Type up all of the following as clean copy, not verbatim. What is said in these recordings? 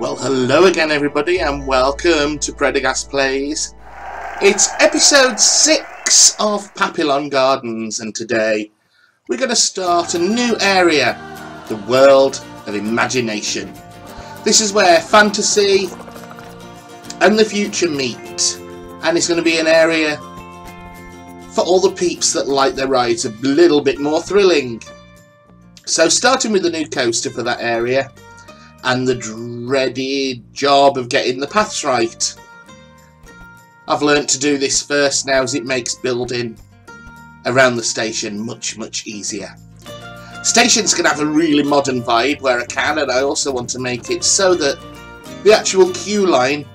Well, hello again everybody and welcome to Predergast Plays. It's episode 6 of Papillon Gardens and today we're going to start a new area, the world of imagination. This is where fantasy and the future meet, and it's going to be an area for all the peeps that like their rides a little bit more thrilling. So starting with the new coaster for that area and the dreaded job of getting the paths right. I've learnt to do this first now as it makes building around the station much easier. Stations can have a really modern vibe where I can, and I also want to make it so that the actual queue line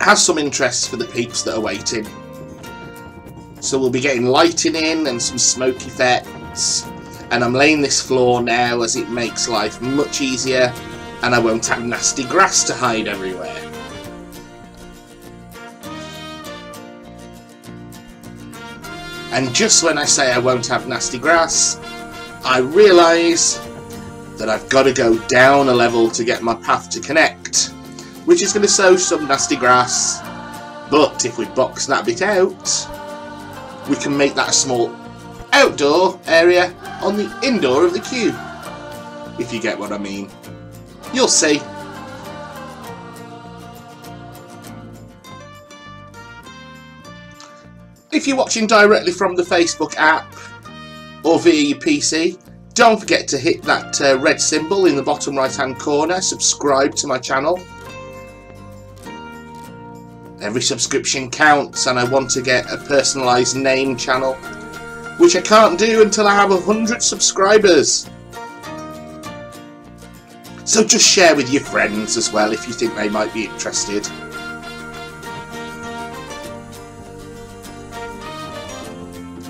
has some interest for the peeps that are waiting. So we'll be getting lighting in and some smoke effects, and I'm laying this floor now as it makes life much easier and I won't have nasty grass to hide everywhere. And just when I say I won't have nasty grass, I realise that I've got to go down a level to get my path to connect, which is going to sow some nasty grass, but if we box that bit out, we can make that a small outdoor area on the indoor of the queue, if you get what I mean. You'll see. If you're watching directly from the Facebook app or via your PC, don't forget to hit that red symbol in the bottom right hand corner, subscribe to my channel. Every subscription counts, and I want to get a personalised name channel, which I can't do until I have 100 subscribers. So just share with your friends as well if you think they might be interested.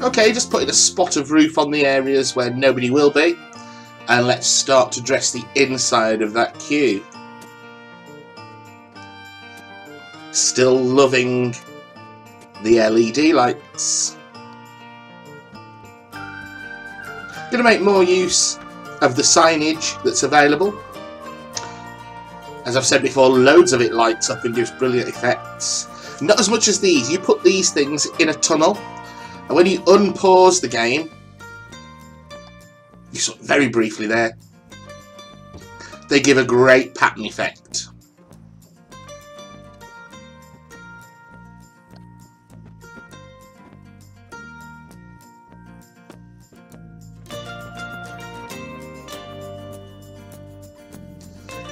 Okay, just putting a spot of roof on the areas where nobody will be, and let's start to dress the inside of that queue. Still loving the LED lights. Gonna make more use of the signage that's available. As I've said before, loads of it lights up and gives brilliant effects. Not as much as these. You put these things in a tunnel, and when you unpause the game, you saw very briefly there, they give a great pattern effect.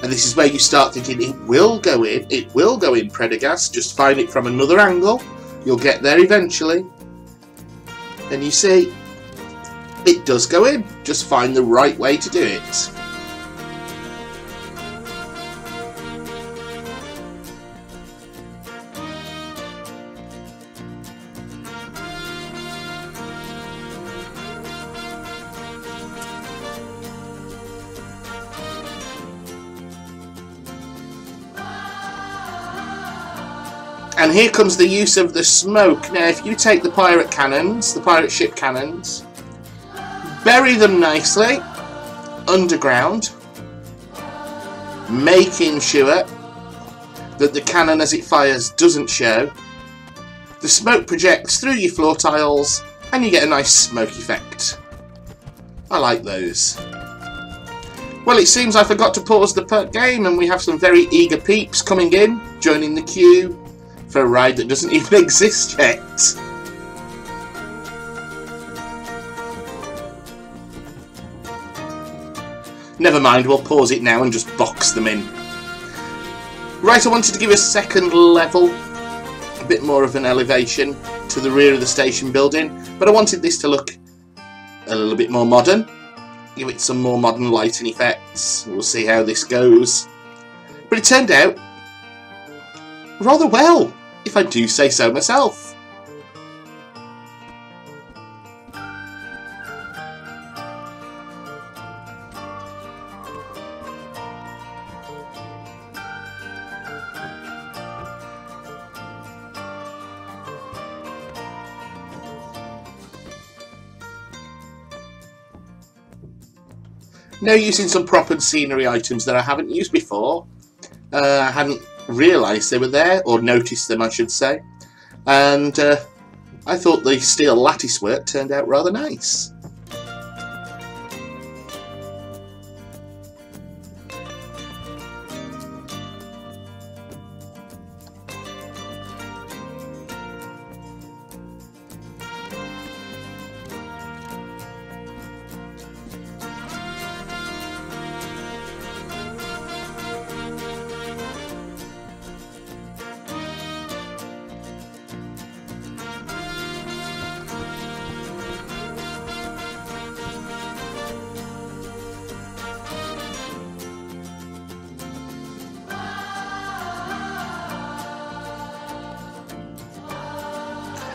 And this is where you start thinking, it will go in, Predergast. Just find it from another angle. You'll get there eventually. And you see, it does go in. Just find the right way to do it. And here comes the use of the smoke. Now if you take the pirate cannons, the pirate ship cannons, bury them nicely underground, making sure that the cannon as it fires doesn't show. The smoke projects through your floor tiles and you get a nice smoke effect. I like those. Well, it seems I forgot to pause the game and we have some very eager peeps coming in, joining the queue for a ride that doesn't even exist yet. Never mind, we'll pause it now and just box them in. Right, I wanted to give a second level, a bit more of an elevation to the rear of the station building, but I wanted this to look a little bit more modern. Give it some more modern lighting effects. We'll see how this goes. But it turned out rather well, if I do say so myself. Now using some prop and scenery items that I haven't used before. I hadn't realised they were there, or noticed them I should say. And I thought the steel lattice work turned out rather nice.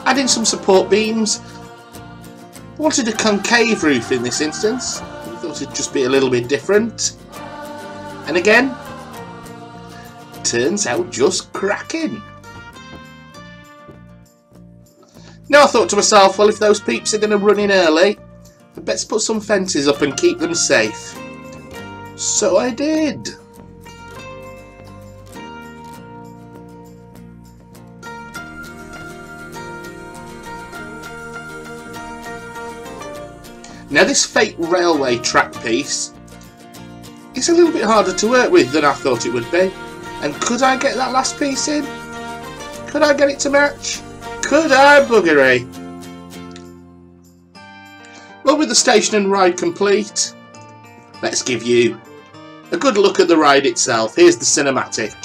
Adding some support beams. I wanted a concave roof in this instance. I thought it'd just be a little bit different. And again, turns out just cracking. Now I thought to myself, well, if those peeps are going to run in early, I'd better put some fences up and keep them safe. So I did. Now this fake railway track piece is a little bit harder to work with than I thought it would be. And could I get that last piece in? Could I get it to match? Could I, boogery? Well, with the station and ride complete, let's give you a good look at the ride itself. Here's the cinematic.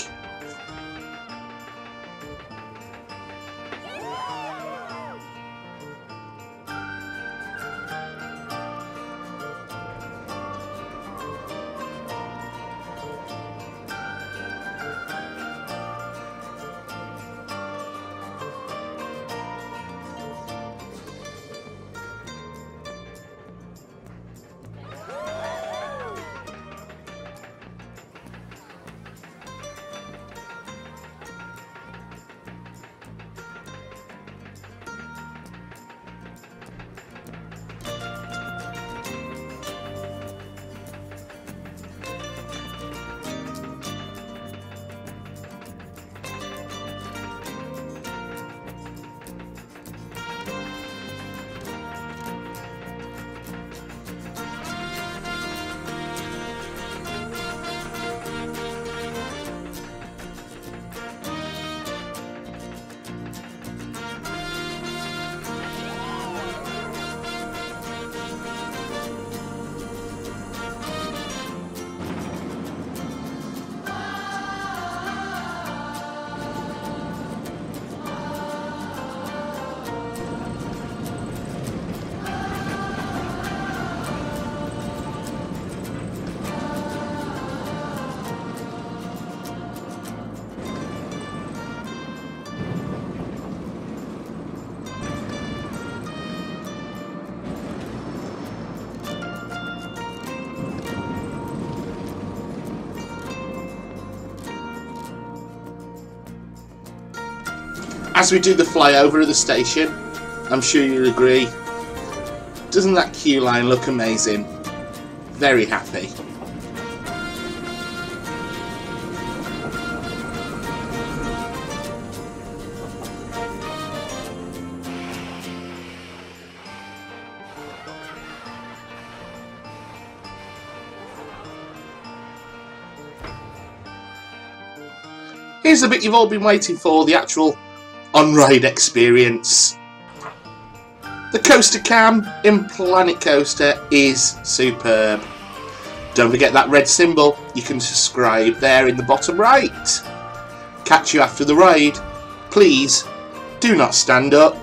As we do the flyover of the station, I'm sure you'll agree, doesn't that queue line look amazing? Very happy. Here's the bit you've all been waiting for, the actual on-ride experience. The coaster cam in Planet Coaster is superb. Don't forget that red symbol, you can subscribe there in the bottom right. Catch you after the ride. Please do not stand up.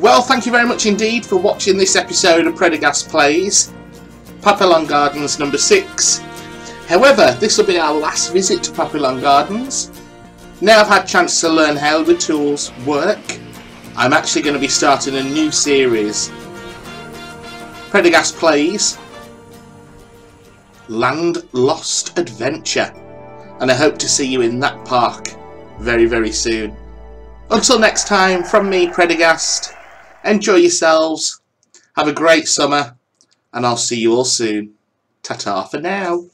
Well, thank you very much indeed for watching this episode of Predergast Plays Papillon Gardens number 6. However, this will be our last visit to Papillon Gardens. Now I've had a chance to learn how the tools work, I'm actually going to be starting a new series. Predergast Plays Land Lost Adventure. And I hope to see you in that park very, very soon. Until next time, from me, Predergast, enjoy yourselves, have a great summer, and I'll see you all soon. Ta-ta for now.